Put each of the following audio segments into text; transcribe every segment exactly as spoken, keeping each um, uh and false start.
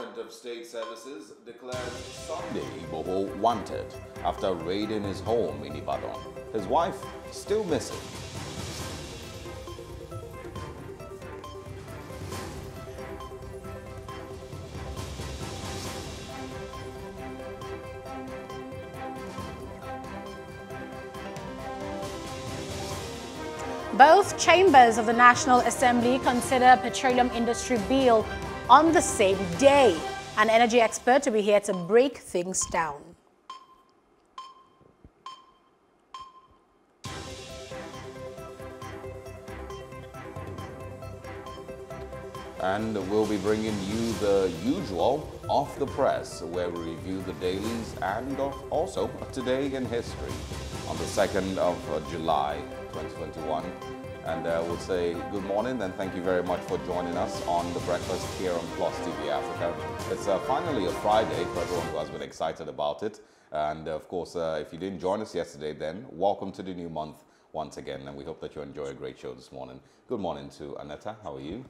Department of State Services declared Sunday Igboho wanted after raiding his home in Ibadan. His wife still missing. Both chambers of the National Assembly consider petroleum industry bill on the same day. An energy expert to be here to break things down. And we'll be bringing you the usual Off the Press, where we review the dailies and also Today in History on the second of July twenty twenty-one. And I uh, will say good morning and thank you very much for joining us on The Breakfast here on Plus T V Africa. It's uh, finally a Friday for everyone who has been excited about it. And uh, of course, uh, if you didn't join us yesterday, then welcome to the new month once again. And we hope that you enjoy a great show this morning. Good morning to Aneta. How are you?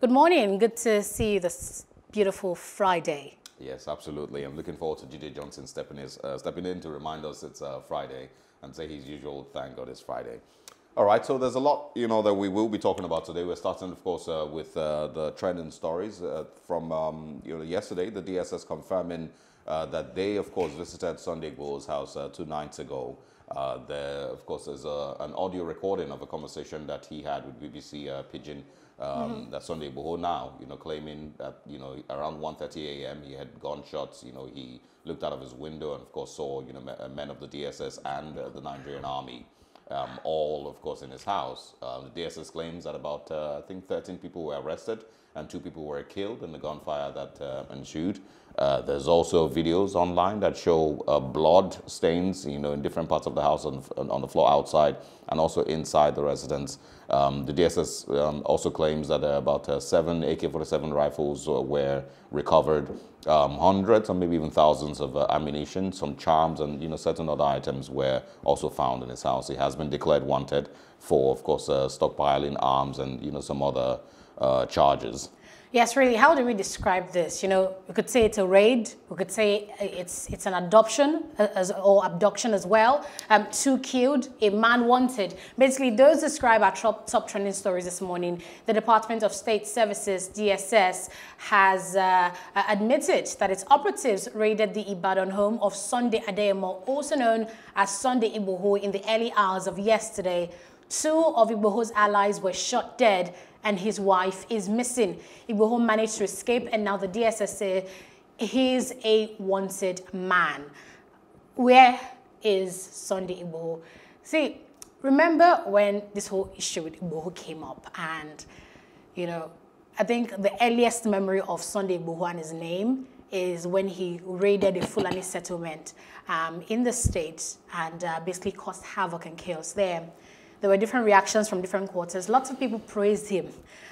Good morning. Good to see you this beautiful Friday. Yes, absolutely. I'm looking forward to J J Johnson stepping, his, uh, stepping in to remind us it's uh, Friday and say his usual thank God it's Friday. All right, so there's a lot, you know, that we will be talking about today. We're starting, of course, uh, with uh, the trending stories uh, from um, you know, yesterday. The D S S confirming uh, that they, of course, visited Sunday Igboho's house uh, two nights ago. Uh, there, of course, is a, an audio recording of a conversation that he had with B B C uh, Pidgin. Um, mm-hmm. That Sunday Igboho now, you know, claiming that, you know, around one thirty a m he had gunshots. You know, he looked out of his window and, of course, saw, you know, men of the D S S and uh, the Nigerian Army, um, all, of course, in his house. Uh, the D S S claims that about, uh, I think, thirteen people were arrested and two people were killed in the gunfire that uh, ensued. Uh, there's also videos online that show uh, blood stains, you know, in different parts of the house on, on the floor outside and also inside the residence. Um, the D S S um, also claims that uh, about uh, seven A K forty-seven rifles uh, were recovered, um, hundreds or maybe even thousands of uh, ammunition, some charms and, you know, certain other items were also found in his house. He has been declared wanted for, of course, uh, stockpiling arms and, you know, some other uh, charges. Yes, really, how do we describe this? You know, we could say it's a raid, we could say it's it's an adoption as, or abduction as well. Um, two killed, a man wanted. Basically, those describe our top, top trending stories this morning. The Department of State Services, D S S, has uh, admitted that its operatives raided the Ibadan home of Sunday Adeyemo, also known as Sunday Igboho, in the early hours of yesterday. Two of Igboho's allies were shot dead and his wife is missing. Igboho managed to escape and now the D S S say he's a wanted man. Where is Sunday Igboho? See, remember when this whole issue with Igboho came up and, you know, I think the earliest memory of Sunday Igboho and his name is when he raided a Fulani settlement um, in the state and uh, basically caused havoc and chaos there. There were different reactions from different quarters. Lots of people praised him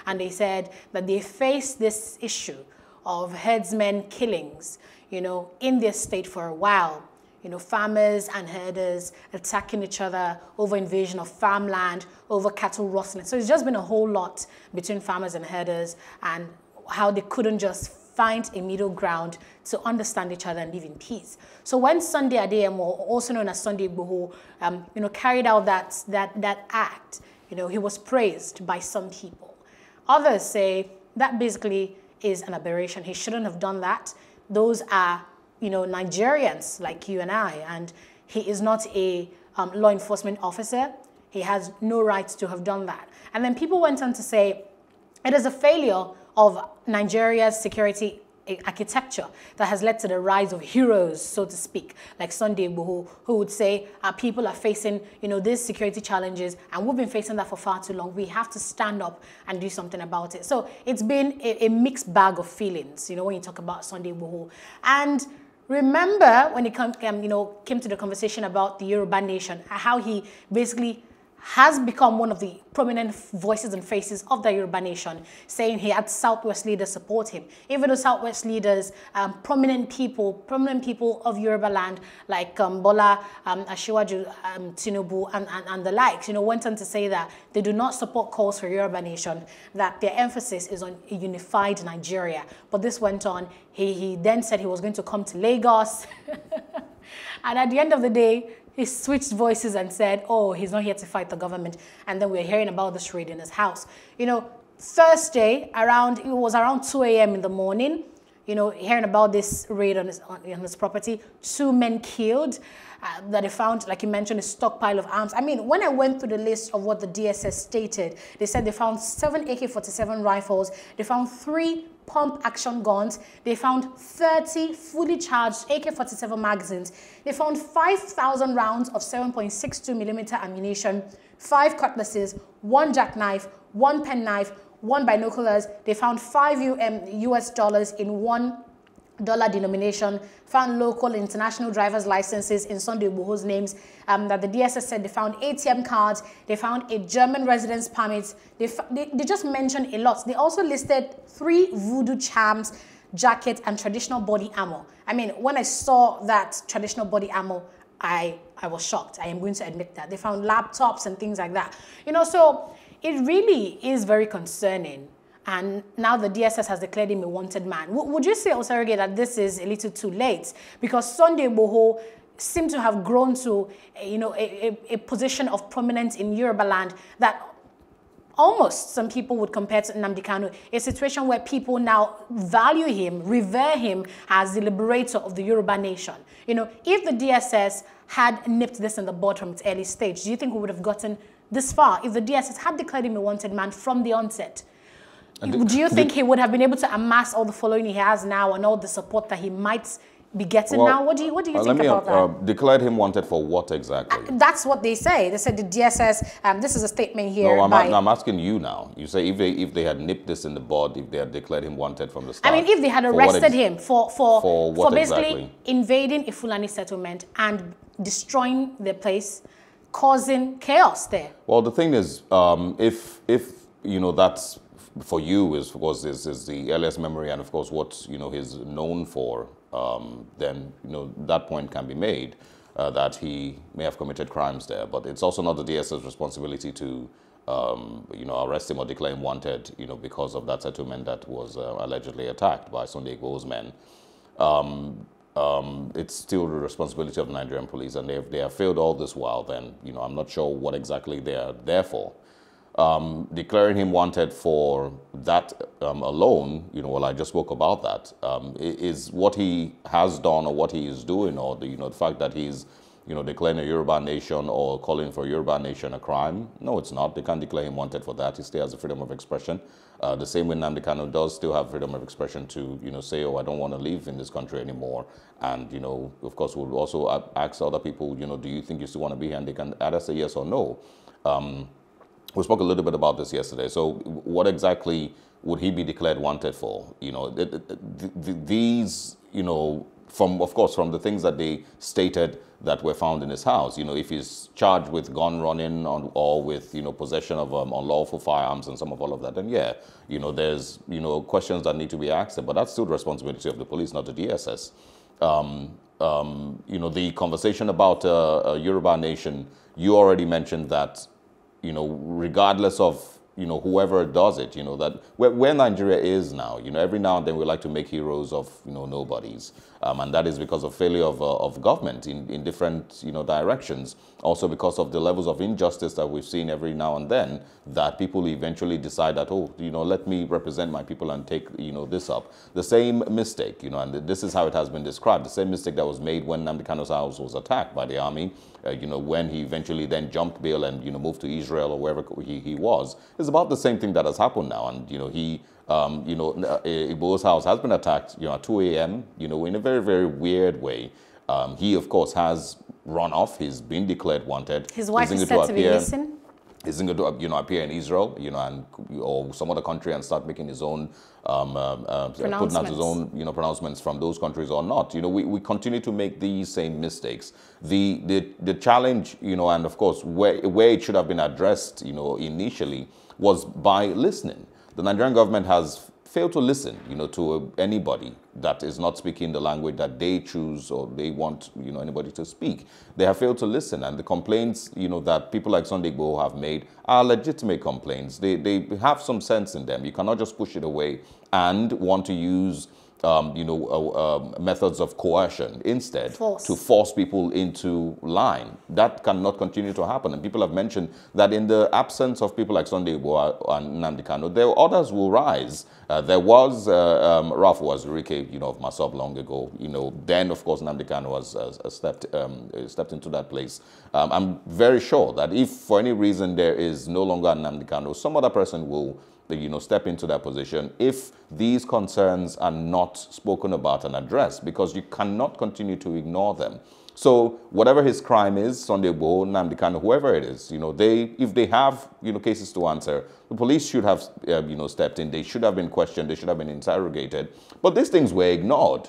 and they said that they faced this issue of herdsmen killings, you know, in their state for a while. You know, farmers and herders attacking each other over invasion of farmland, over cattle rustling. So it's just been a whole lot between farmers and herders and how they couldn't just find a middle ground to understand each other and live in peace. So when Sunday Adeyemo, also known as Sunday Igboho, um, you know, carried out that, that, that act, you know, he was praised by some people. Others say that basically is an aberration. He shouldn't have done that. Those are, you know, Nigerians like you and I, and he is not a um, law enforcement officer. He has no right to have done that. And then people went on to say, it is a failure of Nigeria's security architecture that has led to the rise of heroes, so to speak, like Sunday Igboho, who would say our people are facing, you know, these security challenges and we've been facing that for far too long. We have to stand up and do something about it. So it's been a, a mixed bag of feelings, you know, when you talk about Sunday Igboho. And remember when it come, um, you know, came to the conversation about the Yoruba nation, how he basically has become one of the prominent voices and faces of the Yoruba nation, saying he had Southwest leaders support him. Even though Southwest leaders, um, prominent people, prominent people of Yoruba land, like um, Bola, um, Ashiwaju um, Tinubu, and, and, and the likes, you know, went on to say that they do not support calls for Yoruba nation, that their emphasis is on a unified Nigeria. But this went on. He, he then said he was going to come to Lagos. And at the end of the day, he switched voices and said, oh, he's not here to fight the government. And then we're hearing about this raid in his house. You know, Thursday, around, it was around two A M in the morning, you know, hearing about this raid on his, on his property. Two men killed uh, that they found, like you mentioned, a stockpile of arms. I mean, when I went through the list of what the D S S stated, they said they found seven A K forty-seven rifles. They found three pump action guns. They found thirty fully charged A K forty-seven magazines. They found five thousand rounds of seven point six two millimeter ammunition, five cutlasses, one jackknife, one penknife, one binoculars. They found five U S dollars in one dollar denomination, found local international driver's licenses in Sunday Igboho's names, um, that the D S S said they found A T M cards, they found a German residence permit, they, they, they just mentioned a lot. They also listed three voodoo charms, jacket, and traditional body armor. I mean, when I saw that traditional body armor, I, I was shocked. I am going to admit that. They found laptops and things like that. You know, so it really is very concerning. And now the D S S has declared him a wanted man. W would you say, Osarige, that this is a little too late? Because Sunday Igboho seemed to have grown to, you know, a, a, a position of prominence in Yoruba land that almost some people would compare to Nnamdi Kanu, a situation where people now value him, revere him as the liberator of the Yoruba nation. You know, if the D S S had nipped this in the bud from its early stage, do you think we would have gotten this far? If the D S S had declared him a wanted man from the onset, and do you think the, he would have been able to amass all the following he has now and all the support that he might be getting well, now? What do you, what do you uh, think let me, about that? Uh, declared him wanted for what exactly? Uh, that's what they say. They said the D S S, um, this is a statement here. No, I'm, by, I'm asking you now. You say if they, if they had nipped this in the bud, if they had declared him wanted from the start. I mean, if they had arrested him for, for, for, for basically exactly? invading a Fulani settlement and destroying their place, causing chaos there. Well, the thing is, um, if, if, you know, that's... for you is, of course, is, is the earliest memory, and of course, what you know he's known for. Um, then you know that point can be made uh, that he may have committed crimes there, but it's also not the D S S responsibility to um, you know arrest him or declare him wanted. You know because of that settlement that was uh, allegedly attacked by Sunday Igboho's men. Um, um, it's still the responsibility of the Nigerian police, and if they have failed all this while, then you know I'm not sure what exactly they are there for. Um, declaring him wanted for that um, alone, you know, well, I just spoke about that, um, is what he has done or what he is doing, or the, you know, the fact that he's, you know, declaring a Yoruba nation or calling for Yoruba nation a crime. No, it's not. They can't declare him wanted for that. He still has the freedom of expression. Uh, the same way Nnamdi Kanu does still have freedom of expression to, you know, say, oh, I don't want to live in this country anymore. And, you know, of course, we'll also ask other people, you know, do you think you still want to be here? And they can either say yes or no. Um, We spoke a little bit about this yesterday. So what exactly would he be declared wanted for? You know, th th th these, you know, from, of course, from the things that they stated that were found in his house, you know, if he's charged with gun running on, or with, you know, possession of um, unlawful firearms and some of all of that, then yeah, you know, there's, you know, questions that need to be asked, but that's still the responsibility of the police, not the D S S. Um, um, you know, the conversation about uh, a Yoruba nation, you already mentioned that, you know, regardless of, you know, whoever does it, you know, that where, where Nigeria is now, you know, every now and then we like to make heroes of, you know, nobodies. Um, and that is because of failure of, uh, of government in, in different, you know, directions. Also because of the levels of injustice that we've seen every now and then, that people eventually decide that, oh, you know, let me represent my people and take, you know, this up. The same mistake, you know, and this is how it has been described, the same mistake that was made when Nnamdi Kanu's house was attacked by the army, uh, you know, when he eventually then jumped bail and, you know, moved to Israel or wherever he, he was. It's about the same thing that has happened now. And, you know, he... Um, you know, Igboho's house has been attacked, you know, at two A M, you know, in a very, very weird way. Um, he, of course, has run off. He's been declared wanted. His wife is said to be missing. isn't going to, you know, appear in Israel, you know, and or some other country and start making his own um, uh, putting out his own, you know, pronouncements from those countries or not. You know, we, we continue to make these same mistakes. The the the challenge, you know, and of course where where it should have been addressed, you know, initially was by listening. The Nigerian government has failed to listen, you know, to anybody that is not speaking the language that they choose or they want, you know, anybody to speak. They have failed to listen, and the complaints, you know, that people like Sunday Igboho have made are legitimate complaints. They, they have some sense in them. You cannot just push it away and want to use, um, you know, uh, uh, methods of coercion instead force. to force people into line. That cannot continue to happen. And people have mentioned that in the absence of people like Sunday Igboho and Nnamdi Kanu, there others will rise. Uh, there was uh, um, Rafa Riki, you know, of Masob long ago. You know, then of course Nnamdi Kanu has, has, has stepped um, stepped into that place. Um, I'm very sure that if for any reason there is no longer Nnamdi Kanu, some other person will, you know, step into that position if these concerns are not spoken about and addressed, because you cannot continue to ignore them. So whatever his crime is, Sunday Igboho, Nnamdi Kanu, whoever it is, you know, they, if they have, you know, cases to answer, the police should have, uh, you know, stepped in. They should have been questioned. They should have been interrogated. But these things were ignored.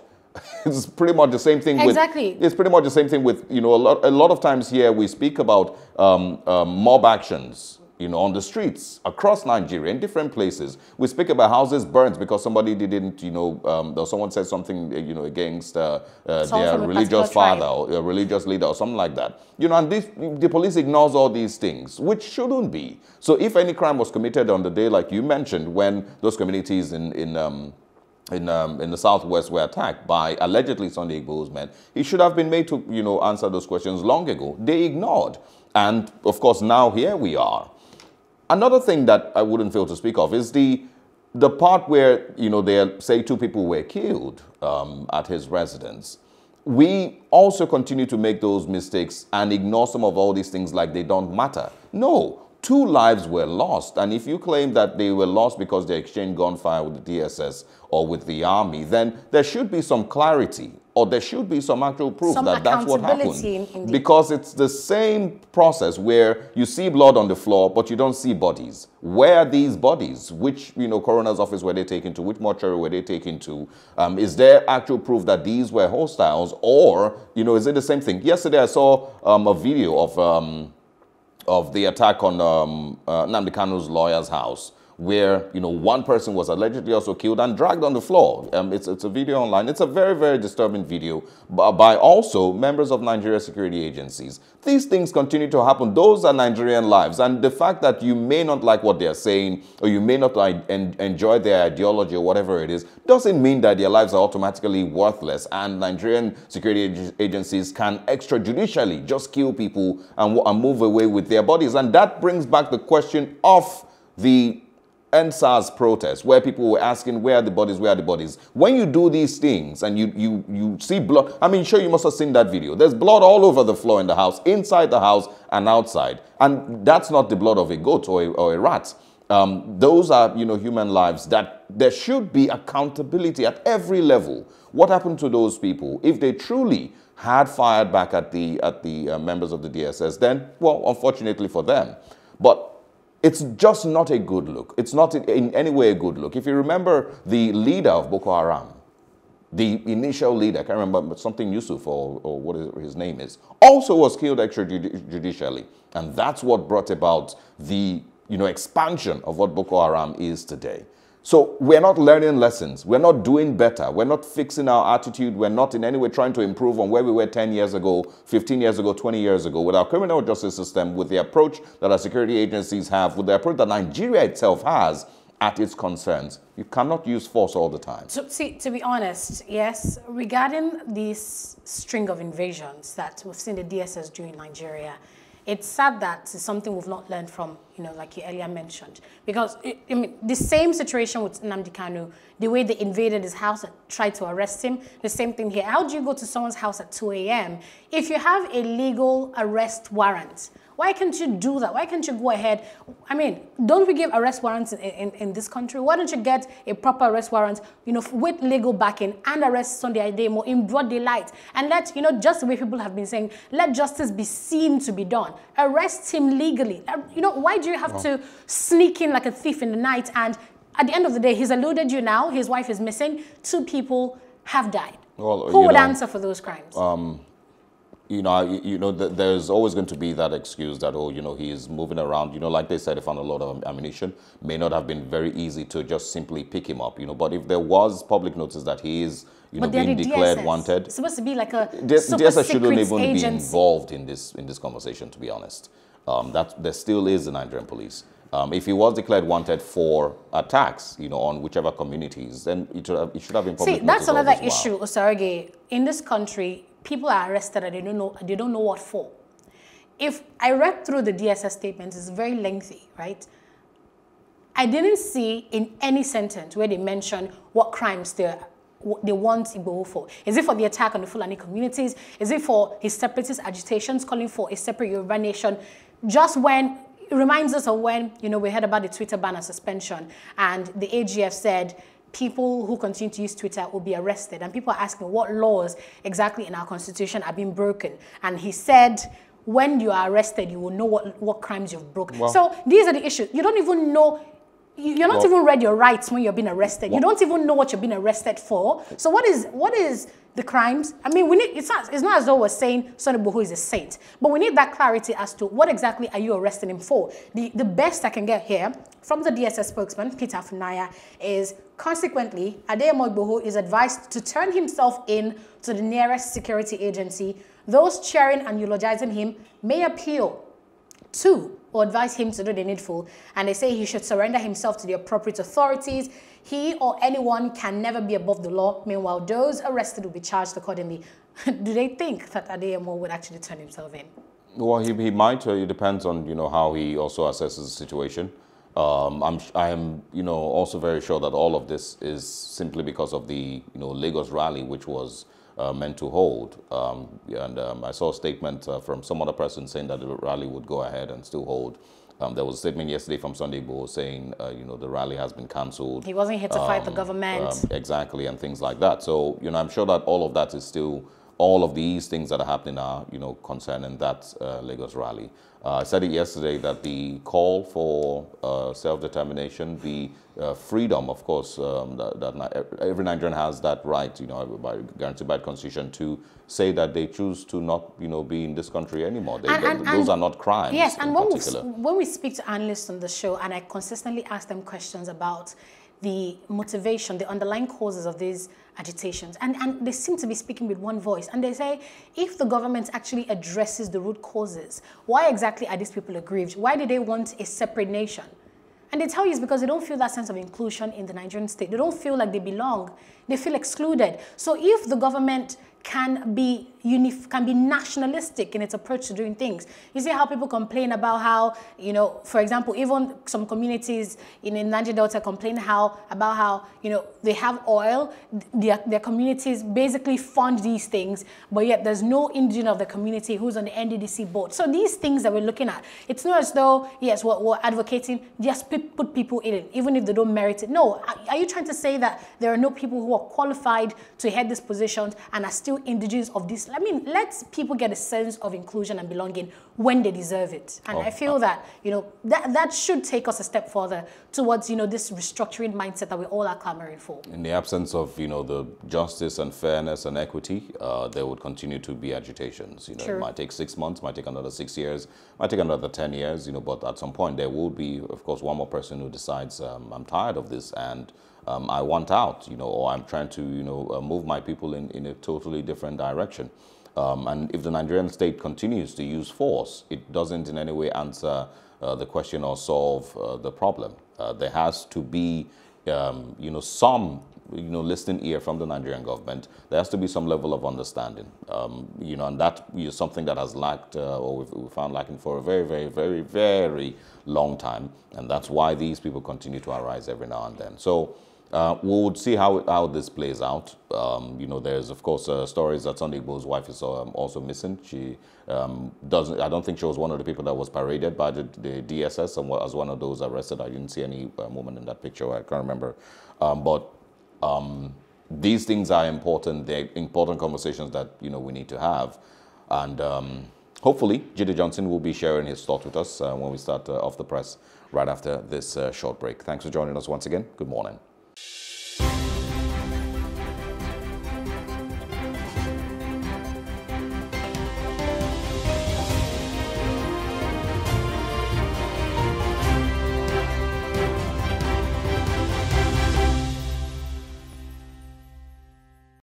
It's pretty much the same thing. Exactly. With, it's pretty much the same thing with, you know, a lot, a lot of times here we speak about um, um, mob actions, you know, on the streets across Nigeria, in different places. We speak about houses burnt because somebody didn't, you know, um, or someone said something, you know, against uh, uh, their religious father or a religious leader or something like that. You know, and this, the police ignores all these things, which shouldn't be. So if any crime was committed on the day, like you mentioned, when those communities in, in um, In, um, in the southwest were attacked by allegedly Sunday Igboho's men, he should have been made to, you know, answer those questions long ago. They ignored. And of course, now here we are. Another thing that I wouldn't fail to speak of is the the part where, you know, they say two people were killed um, at his residence. We also continue to make those mistakes and ignore some of all these things like they don't matter. No. Two lives were lost, and if you claim that they were lost because they exchanged gunfire with the D S S or with the army, then there should be some clarity, or there should be some actual proof some that that's what happened. Indeed. Because it's the same process where you see blood on the floor, but you don't see bodies. Where are these bodies? Which, you know, coroner's office were they taken to? Which mortuary were they taken to? Um, is there actual proof that these were hostiles, or, you know, is it the same thing? Yesterday I saw um, a video of... Um, of the attack on um, uh, Nnamdi Kanu's lawyer's house, where, you know, one person was allegedly also killed and dragged on the floor. Um, it's, it's a video online. It's a very, very disturbing video by, by also members of Nigeria's security agencies. These things continue to happen. Those are Nigerian lives. And the fact that you may not like what they're saying, or you may not like, en enjoy their ideology or whatever it is, doesn't mean that their lives are automatically worthless. And Nigerian security ag agencies can extrajudicially just kill people and, and move away with their bodies. And that brings back the question of the and SARS protests, where people were asking, where are the bodies, where are the bodies? When you do these things and you, you, you see blood, I mean, sure, you must have seen that video. There's blood all over the floor in the house, inside the house and outside. And that's not the blood of a goat or a, or a rat. Um, those are, you know, human lives that there should be accountability at every level. What happened to those people? If they truly had fired back at the, at the uh, members of the D S S, then, well, unfortunately for them. But it's just not a good look. It's not in any way a good look. If you remember the leader of Boko Haram, the initial leader, I can't remember, but something Yusuf or, or what his name is, also was killed extrajudicially. And that's what brought about the, you know, expansion of what Boko Haram is today. So we're not learning lessons. We're not doing better. We're not fixing our attitude. We're not in any way trying to improve on where we were ten years ago, fifteen years ago, twenty years ago, with our criminal justice system, with the approach that our security agencies have, with the approach that Nigeria itself has at its concerns. You cannot use force all the time. So, see, to be honest, yes, regarding this string of invasions that we've seen the D S S do in Nigeria, it's sad that it's something we've not learned from, you know, like you earlier mentioned. Because, it, I mean, the same situation with Nnamdi Kanu, the way they invaded his house and tried to arrest him, the same thing here. How do you go to someone's house at two A M if you have a legal arrest warrant? Why can't you do that? Why can't you go ahead? I mean, don't we give arrest warrants in, in, in this country? Why don't you get a proper arrest warrant, you know, with legal backing, and arrest Sunday Adeyemo in broad daylight? And let, you know, just the way people have been saying, let justice be seen to be done. Arrest him legally. You know, why do you have wow. to sneak in like a thief in the night? And at the end of the day, he's eluded you now. His wife is missing. Two people have died. Well, Who would know, answer for those crimes? Um, you know, you, you know, th there's always going to be that excuse that, oh, you know, he's moving around. You know, like they said, they found a lot of ammunition. May not have been very easy to just simply pick him up, you know. But if there was public notice that he is, you know, being declared wanted. It's supposed to be like a D S S shouldn't even be involved in this, in this conversation, to be honest. Um, that, there still is the Nigerian police. Um, if he was declared wanted for attacks, you know, on whichever communities, then it should have, it should have been public. See, that's another issue, Osarage. In this country, people are arrested and they don't know, they don't know what for. If I read through the D S S statements, it's very lengthy, right? I didn't see in any sentence where they mention what crimes they're they want Igboho for. Is it for the attack on the Fulani communities? Is it for his separatist agitations calling for a separate Yoruba nation? Just when... It reminds us of when, you know, we heard about the Twitter ban and suspension, and the A G F said people who continue to use Twitter will be arrested. And people are asking what laws exactly in our constitution are being broken. And he said, when you are arrested, you will know what, what crimes you've broken. Well, so these are the issues. You don't even know, you're not well, even read your rights when you're being arrested. Well, you don't even know what you're being arrested for. So what is, what is the crimes? I mean, we need, it's not, it's not as though we're saying Sunday Igboho is a saint, but we need that clarity as to what exactly are you arresting him for. The, the best I can get here from the D S S spokesman, Peter Funaya, is consequently, Adeyemo Igboho is advised to turn himself in to the nearest security agency. Those cheering and eulogizing him may appeal to or advise him to do the needful, and they say he should surrender himself to the appropriate authorities. He or anyone can never be above the law. Meanwhile, those arrested will be charged accordingly. Do they think that Adeyemo would actually turn himself in? Well, he, he might. It depends on, you know, how he also assesses the situation. Um, I'm, I am, you know, also very sure that all of this is simply because of the, you know, Lagos rally, which was Uh, meant to hold. Um, and um, I saw a statement uh, from some other person saying that the rally would go ahead and still hold. Um, there was a statement yesterday from Sunday Igboho saying, uh, you know, the rally has been cancelled. He wasn't here to um, fight the government. Um, exactly, and things like that. So, you know, I'm sure that all of that is still, all of these things that are happening are, you know, concerning that uh, Lagos rally. Uh, I said it yesterday that the call for uh, self-determination, the uh, freedom, of course, um, that, that every Nigerian has that right, you know, by, guaranteed by the Constitution, to say that they choose to not, you know, be in this country anymore. They, and, and, those and, are not crimes. Yes, and when we, when we speak to analysts on the show, and I consistently ask them questions about the motivation, the underlying causes of these agitations, and, and they seem to be speaking with one voice, and they say, if the government actually addresses the root causes, why exactly are these people aggrieved? Why do they want a separate nation? And they tell you it's because they don't feel that sense of inclusion in the Nigerian state. They don't feel like they belong. They feel excluded. So if the government can be unif can be nationalistic in its approach to doing things. You see how people complain about how, you know, for example, even some communities in the Niger Delta complain how about how, you know, they have oil, their, their communities basically fund these things, but yet there's no indigenous of the community who's on the N D D C board. So these things that we're looking at, it's not as though, yes, we're, we're advocating, just put people in it, even if they don't merit it. No, are, are you trying to say that there are no people who are qualified to head these positions and are still indigenous of this? I mean, let people get a sense of inclusion and belonging when they deserve it. And oh, I feel uh, that, you know, that, that should take us a step further towards, you know, this restructuring mindset that we all are clamoring for. In the absence of, you know, the justice and fairness and equity, uh, there would continue to be agitations. You know, True. It might take six months, might take another six years, might take another ten years, you know, but at some point there will be, of course, one more person who decides, um, I'm tired of this and Um, I want out, you know, or I'm trying to, you know, uh, move my people in, in a totally different direction. Um, and if the Nigerian state continues to use force, it doesn't in any way answer uh, the question or solve uh, the problem. Uh, there has to be, um, you know, some, you know, listening ear from the Nigerian government. There has to be some level of understanding, um, you know, and that is something that has lacked uh, or we've, we found lacking for a very, very, very, very long time. And that's why these people continue to arise every now and then. So Uh, we would see how, how this plays out. Um, you know, there's, of course, uh, stories that Sunday Igboho's wife is um, also missing. She um, doesn't, I don't think she was one of the people that was paraded by the, the D S S and as one of those arrested. I didn't see any uh, woman in that picture. I can't remember. Um, but um, these things are important. They're important conversations that, you know, we need to have. And um, hopefully, Jide Johnson will be sharing his thoughts with us uh, when we start uh, Off the Press right after this uh, short break. Thanks for joining us once again. Good morning.